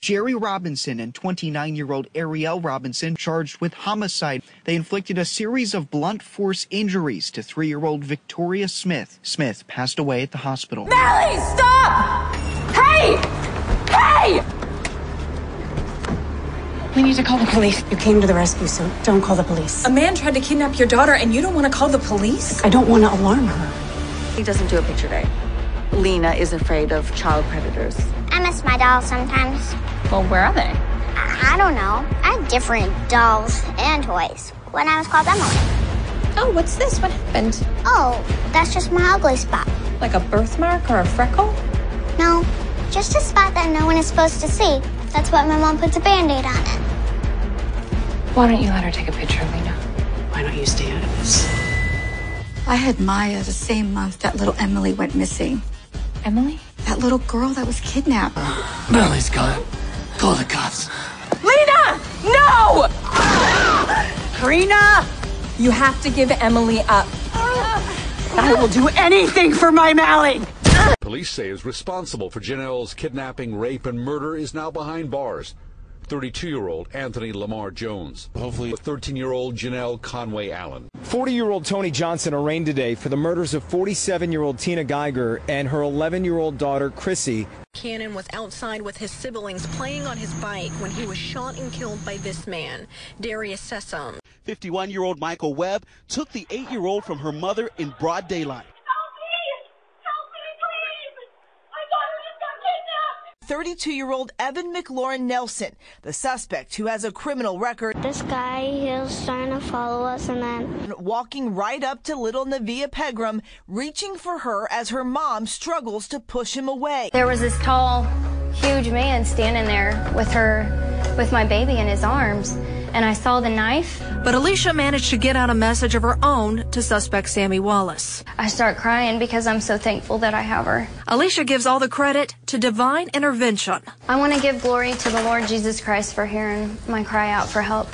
Jerry Robinson and 29-year-old Arielle Robinson charged with homicide. They inflicted a series of blunt force injuries to 3-year-old Victoria Smith. Smith passed away at the hospital. Mallie, stop! Hey! Hey! We need to call the police. You came to the rescue, so don't call the police. A man tried to kidnap your daughter, and you don't want to call the police? I don't want to alarm her. He doesn't do a picture day. Lena is afraid of child predators. I miss my dolls sometimes. Well, where are they? I don't know. I have different dolls and toys when I was called Emily. Oh, what's this? What happened? Oh, that's just my ugly spot. Like a birthmark or a freckle? No, just a spot that no one is supposed to see. That's why my mom puts a Band-Aid on it. Why don't you let her take a picture, Lena? Why don't you stay out of this? I had Maya the same month that little Emily went missing. Emily? That little girl that was kidnapped. Emily's gone. Call the cops. Lena! No! Karina! You have to give Emily up. I will do anything for my Mallie! Police say is responsible for Janelle's kidnapping, rape, and murder is now behind bars. 32-year-old Anthony Lamar Jones. Hopefully, 13-year-old Janelle Conway Allen. 40-year-old Tony Johnson arraigned today for the murders of 47-year-old Tina Geiger and her 11-year-old daughter, Chrissy. Cannon was outside with his siblings playing on his bike when he was shot and killed by this man, Darius Sessom. 51-year-old Michael Webb took the 8-year-old from her mother in broad daylight. 32-year-old Evan McLaurin Nelson, the suspect who has a criminal record. This guy, he was trying to follow us and then walking right up to little Navia Pegram, reaching for her as her mom struggles to push him away. There was this tall, huge man standing there with my baby in his arms, and I saw the knife. But Alicia managed to get out a message of her own to suspect Sammy Wallace. I start crying because I'm so thankful that I have her. Alicia gives all the credit to divine intervention. I want to give glory to the Lord Jesus Christ for hearing my cry out for help.